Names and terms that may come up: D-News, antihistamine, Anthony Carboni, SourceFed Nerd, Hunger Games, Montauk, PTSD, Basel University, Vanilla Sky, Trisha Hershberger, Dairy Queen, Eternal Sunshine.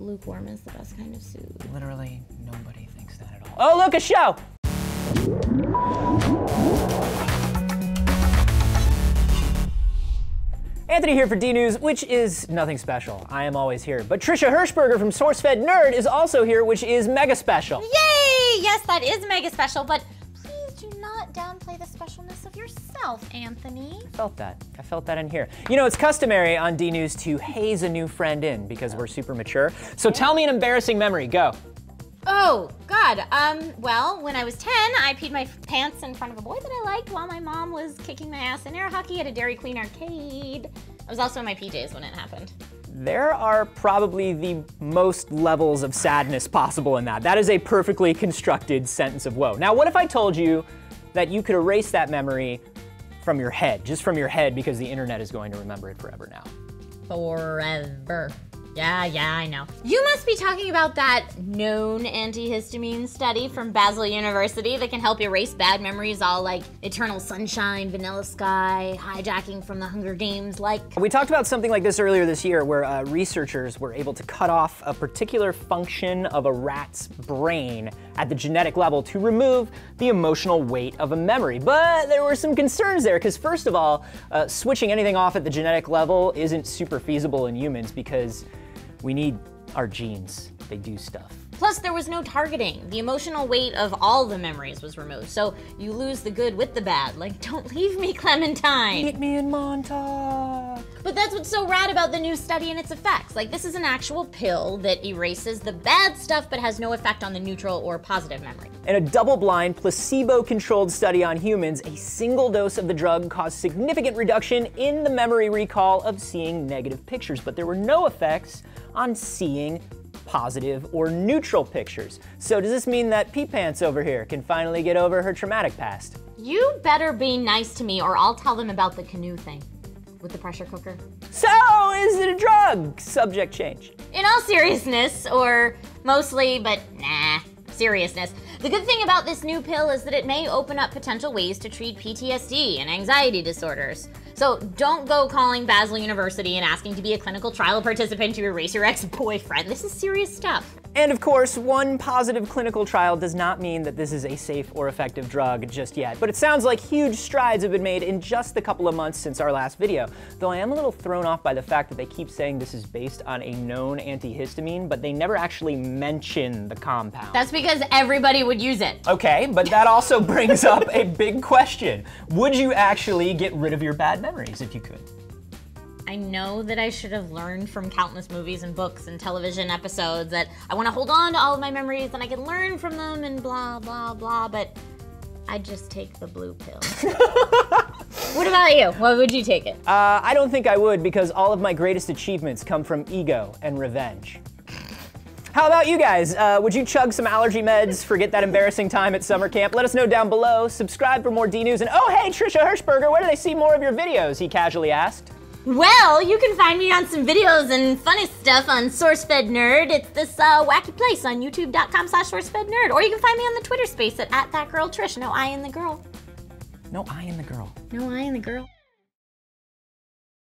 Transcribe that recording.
Lukewarm is the best kind of soup. Literally nobody thinks that at all. Oh, look, a show! Anthony here for D-News, which is nothing special. I am always here. But Trisha Hershberger from SourceFed Nerd is also here, which is mega special. Yay! Yes, that is mega special, but please do not downplay the specialness of yourself, Anthony. I felt that. I felt that in here. You know, it's customary on D-News to haze a new friend in because we're super mature. So tell me an embarrassing memory. Go. Oh, God, well, when I was 10, I peed my pants in front of a boy that I liked while my mom was kicking my ass in air hockey at a Dairy Queen arcade. I was also in my PJs when it happened. There are probably the most levels of sadness possible in that. That is a perfectly constructed sentence of woe. Now, what if I told you that you could erase that memory from your head, just from your head, because the internet is going to remember it forever now? Forever. Yeah, I know. You must be talking about that known antihistamine study from Basel University that can help erase bad memories, all like Eternal Sunshine, Vanilla Sky, hijacking from the Hunger Games, like. We talked about something like this earlier this year where researchers were able to cut off a particular function of a rat's brain at the genetic level to remove the emotional weight of a memory. But there were some concerns there, because first of all, switching anything off at the genetic level isn't super feasible in humans because we need our genes, they do stuff. Plus there was no targeting. The emotional weight of all the memories was removed, so you lose the good with the bad. Like, don't leave me, Clementine. Meet me in Montauk. But that's what's so rad about the new study and its effects. Like, this is an actual pill that erases the bad stuff but has no effect on the neutral or positive memory. In a double-blind, placebo-controlled study on humans, a single dose of the drug caused significant reduction in the memory recall of seeing negative pictures, but there were no effects on seeing positive or neutral pictures. So does this mean that Pee Pants over here can finally get over her traumatic past? You better be nice to me or I'll tell them about the canoe thing with the pressure cooker. So, is it a drug? Subject change. In all seriousness, or mostly, but nah, seriousness, the good thing about this new pill is that it may open up potential ways to treat PTSD and anxiety disorders. So don't go calling Basel University and asking to be a clinical trial participant to erase your ex-boyfriend. This is serious stuff. And of course, one positive clinical trial does not mean that this is a safe or effective drug just yet, but it sounds like huge strides have been made in just the couple of months since our last video. Though I am a little thrown off by the fact that they keep saying this is based on a known antihistamine, but they never actually mention the compound. That's because everybody would use it. Okay, but that also brings up a big question. Would you actually get rid of your bad memories if you could? I know that I should have learned from countless movies and books and television episodes that I want to hold on to all of my memories and I can learn from them and blah, blah, blah, but I just take the blue pill. What about you? Why would you take it? I don't think I would, because all of my greatest achievements come from ego and revenge. How about you guys? Would you chug some allergy meds, forget that embarrassing time at summer camp? Let us know down below, subscribe for more D-News, and oh hey, Trisha Hershberger, where do they see more of your videos, he casually asked. Well, you can find me on some videos and funny stuff on SourceFed Nerd. It's this wacky place on youtube.com/SourceFedNerd, or you can find me on the Twitter space at @ThatGirlTrish. No I in the girl. No I in the girl. No I in the girl.